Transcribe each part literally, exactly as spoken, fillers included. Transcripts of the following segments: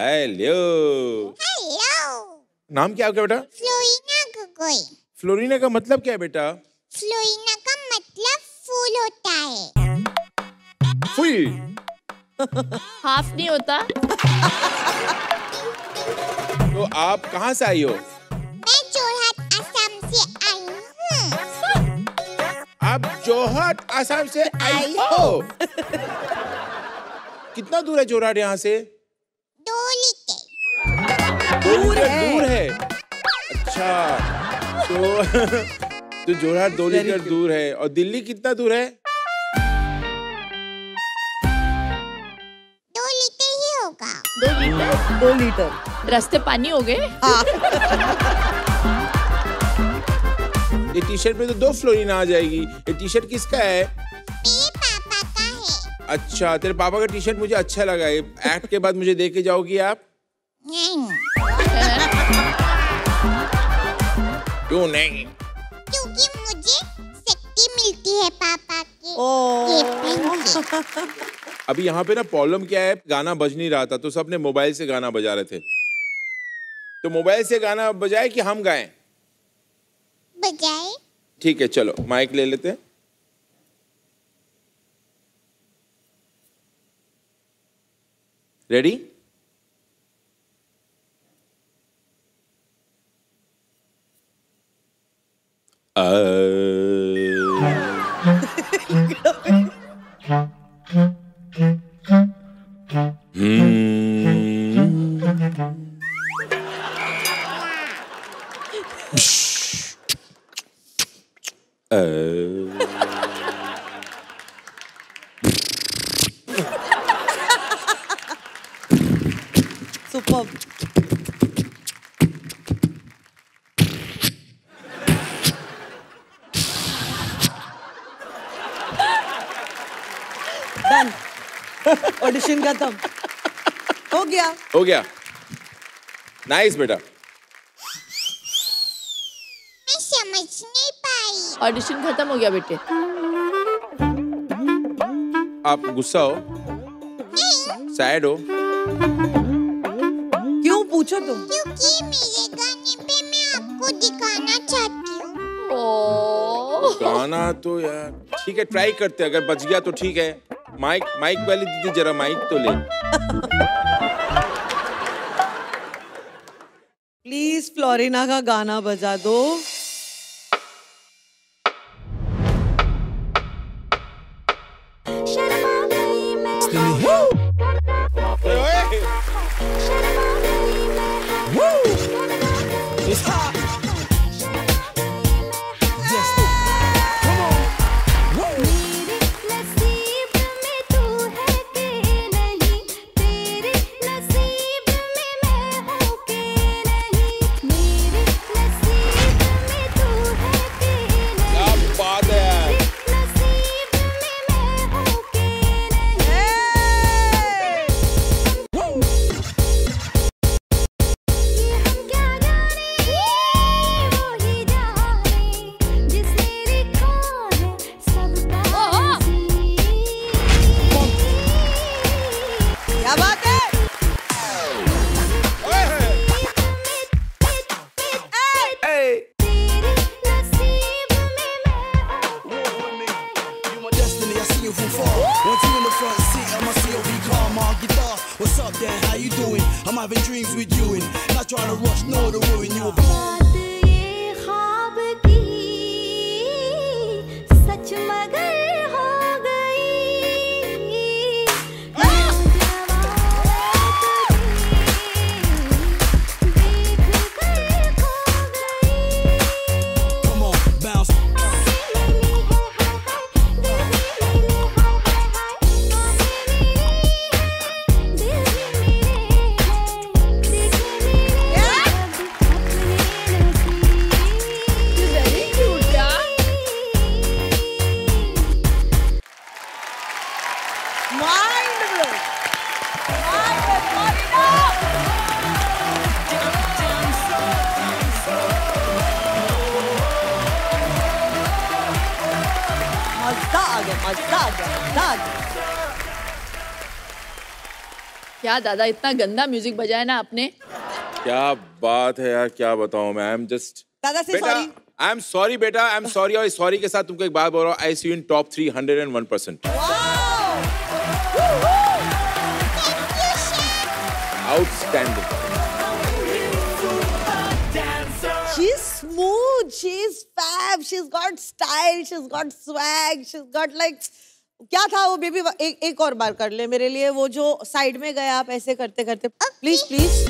Hello hello. नाम क्या आपका बेटा? फ्लोरिना गोगोई। फ्लोरिना का मतलब क्या है बेटा? फ्लोरिना का मतलब फूल होता है। फूल हाफ नहीं होता। तो आप कहाँ से आई हो? मैं जोरहाट असम से आई हूँ। आप जोरहाट असम से आई हो? कितना दूर है जोरहाट यहाँ से? दो लीटर। दूर है, दूर है। अच्छा, तो तो जोरहाट दो लीटर दूर है। और दिल्ली कितना दूर है? दो लीटर ही होगा। दो लीटर, दो लीटर। रास्ते पानी हो गए। ये टी शर्ट में तो दो फ्लोरिना आ जाएगी। ये टी शर्ट किसका है? मेरे पापा का है। अच्छा, तेरे पापा का टी शर्ट मुझे अच्छा लगा। एक्ट के बाद मुझे दे के जाओगी आप? नहीं। क्यों नहीं? क्योंकि मुझे शक्ति मिलती है पापा की। ओह। अभी यहाँ पे ना प्रॉब्लम क्या है, गाना बज नहीं रहा था तो सबने मोबाइल से गाना बजा रहे थे। तो मोबाइल से गाना बजाए कि हम गाएं? बजाए। ठीक है, चलो माइक ले लेते हैं। रेडी? आ... Superb. ऑडिशन खत्म हो गया। हो गया। नाइस बेटा। मैं समझ नहीं पाई। ऑडिशन खत्म हो गया बेटे। आप गुस्सा हो? नहीं। सैड हो? क्यों पूछो तुम? क्योंकि मेरे गाने पे मैं आपको दिखाना चाहती हूँ। ओ गाना तो यार ठीक है, ट्राई करते हैं, अगर बच गया तो ठीक है। माइक माइक वाली दीदी जरा माइक तो ले। प्लीज फ्लोरिना का गाना बजा दो। What's up, Dad? How you doing? I'm having dreams with you and not trying to rush, no, to ruin you. क्या दादा इतना गंदा म्यूजिक बजाया ना आपने। क्या बात है यार, क्या बताऊं मैं। I'm just दादा से सॉरी। आई एम सॉरी बेटा, आई एम सॉरी। और सॉरी के साथ तुमको एक बात बोल रहा हूँ, I see you in top three hundred and one percent outstanding. She's smooth, she's fab, she's got style, she's got swag, she's got like क्या था वो बेबी, एक एक और बार कर ले मेरे लिए वो जो साइड में गया आप ऐसे करते करते प्लीज प्लीज।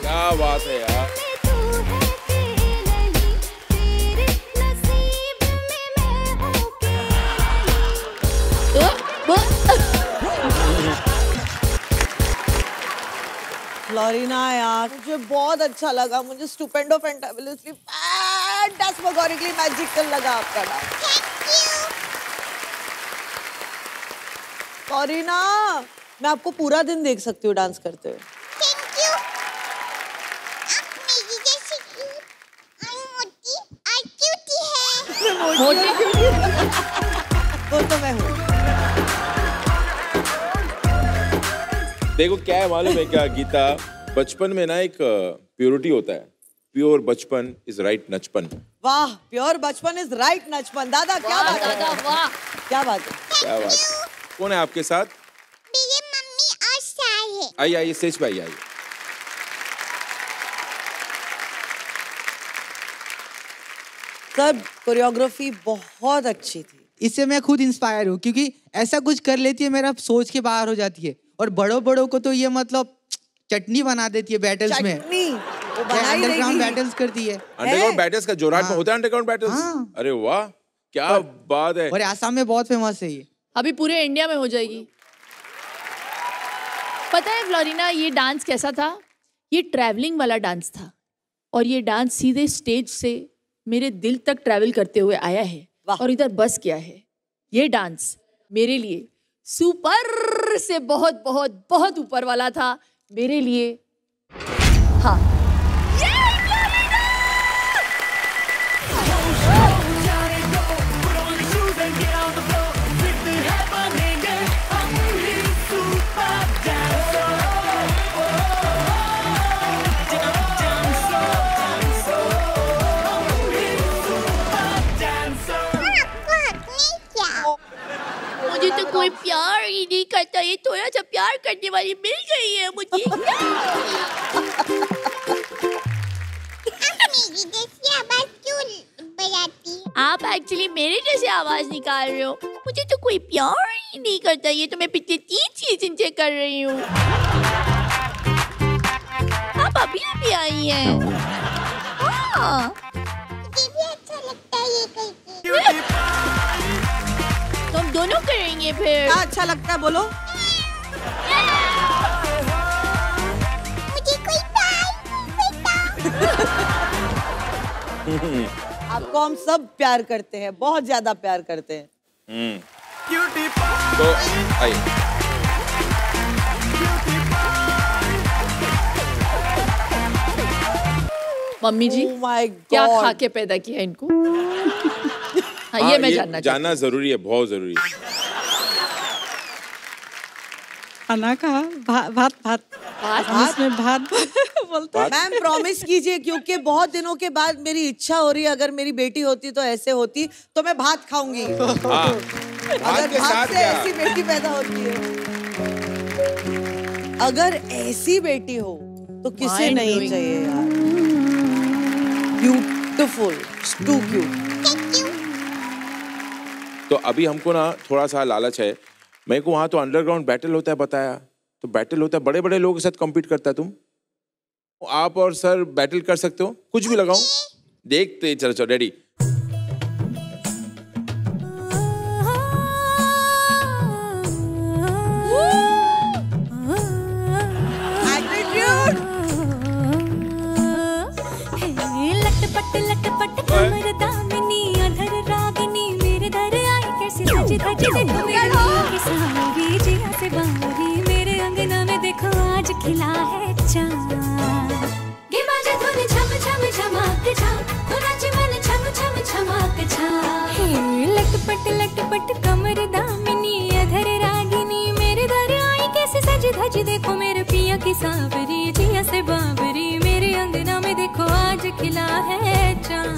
क्या बात है यार। फ्लोरिना यार मुझे बहुत अच्छा लगा, मुझे स्टूपेंडो फैंटाबुलसली फैंटास्मैगोरिकली मैजिकल लगा आपका नाम। फ्लोरिना मैं आपको पूरा दिन देख सकती हूँ डांस करते हुए। तो तो मैं हूँ। देखो क्या है मालूम है क्या गीता, बचपन में ना एक प्योरिटी होता है। प्योर बचपन इज राइट नचपन। वाह, प्योर बचपन इज राइट नचपन। दादा क्या बात है, क्या बात है, क्या बात है। कौन है आपके साथ? मेरी मम्मी और साई है। आइए आइए स्टेज पे आइए आइए। सब कोरियोग्राफी बहुत अच्छी थी। इससे मैं खुद इंस्पायर हूँ क्योंकि ऐसा कुछ कर लेती है मेरा सोच के बाहर हो जाती है। और बड़ों बड़ों को तो ये मतलब चटनी बना देती है बैटल्स में। अंडरग्राउंड बैटल्स करती है। अंडरग्राउंड बैटल्स का जोराट में होता है अंडरग्राउंड बैटल्स। अरे वाह क्या बात है। और आसाम में बहुत फेमस है ये, अभी पूरे इंडिया में हो जाएगी। पता है फ्लोरिना ये डांस कैसा था? ये ट्रैवलिंग वाला डांस था और ये डांस सीधे स्टेज से मेरे दिल तक ट्रैवल करते हुए आया है और इधर बस गया है। ये डांस मेरे लिए सुपर से बहुत बहुत बहुत ऊपर वाला था मेरे लिए। हाँ कोई प्यार ही नहीं करता, ये थोड़ा सा प्यार करने वाली मिल गई है मुझे। आप एक्चुअली मेरे जैसे आवाज निकाल रहे हो, मुझे तो कोई प्यार ही नहीं करता, ये तो मैं पिछले तीन सीजन से कर रही हूँ। आप अभी अभी आई हैं। हाँ। मुझे भी अच्छा लगता है ये करके। तो हम दोनों करेंगे फिर। अच्छा लगता है बोलो। मुझे कोई आपको हम सब प्यार करते हैं, बहुत ज्यादा प्यार करते हैं। हम्म। तो आइए मम्मी जी। oh my God. क्या खा के पैदा किया इनको? हाँ, ये मैं ये जानना जानना जरूरी है, बहुत जरूरी है। खाना कहा भा, भात भात भात में भात बोलता है। मैम प्रॉमिस कीजिए क्योंकि बहुत दिनों के बाद मेरी इच्छा हो रही है, अगर मेरी बेटी होती तो ऐसे होती तो मैं भात खाऊंगी। हाँ, अगर के भात साथ से ऐसी बेटी पैदा होती है, अगर ऐसी बेटी हो तो किसे नहीं चाहिए यार। Beautiful, too cute. तो अभी हमको ना थोड़ा सा लालच है मेरे को। वहाँ तो अंडरग्राउंड बैटल होता है बताया, तो बैटल होता है बड़े बड़े लोगों के साथ कम्पीट करता है। तुम आप और सर बैटल कर सकते हो, कुछ भी लगाओ देखते। चलो चलो रेडी। मेरे अंगना में देखो आज खिला है चांद। दुपट्ट कमर दामिनी अधर रागिनी मेरे दर आई कैसे सज धज देखो मेरे पिया की सांवरी जिया से बाबरी मेरे अंगना में देखो आज खिला है चांद।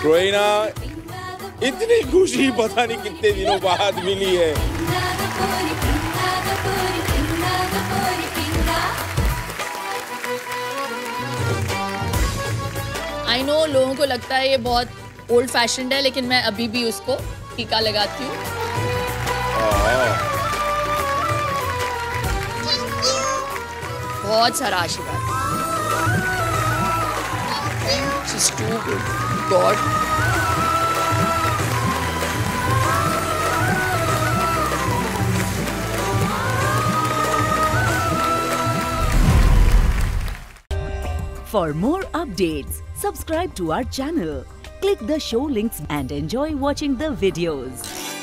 फ्लोरिना इतनी खुशी पता नहीं कितने दिनों बाद मिली है। आई नो लोगों को लगता है ये बहुत ओल्ड फैशन्ड है, लेकिन मैं अभी भी उसको टीका लगाती हूँ। बहुत सारा आशीर्वाद। Just too good, God. For more updates, subscribe to our channel, click the show links and enjoy watching the videos.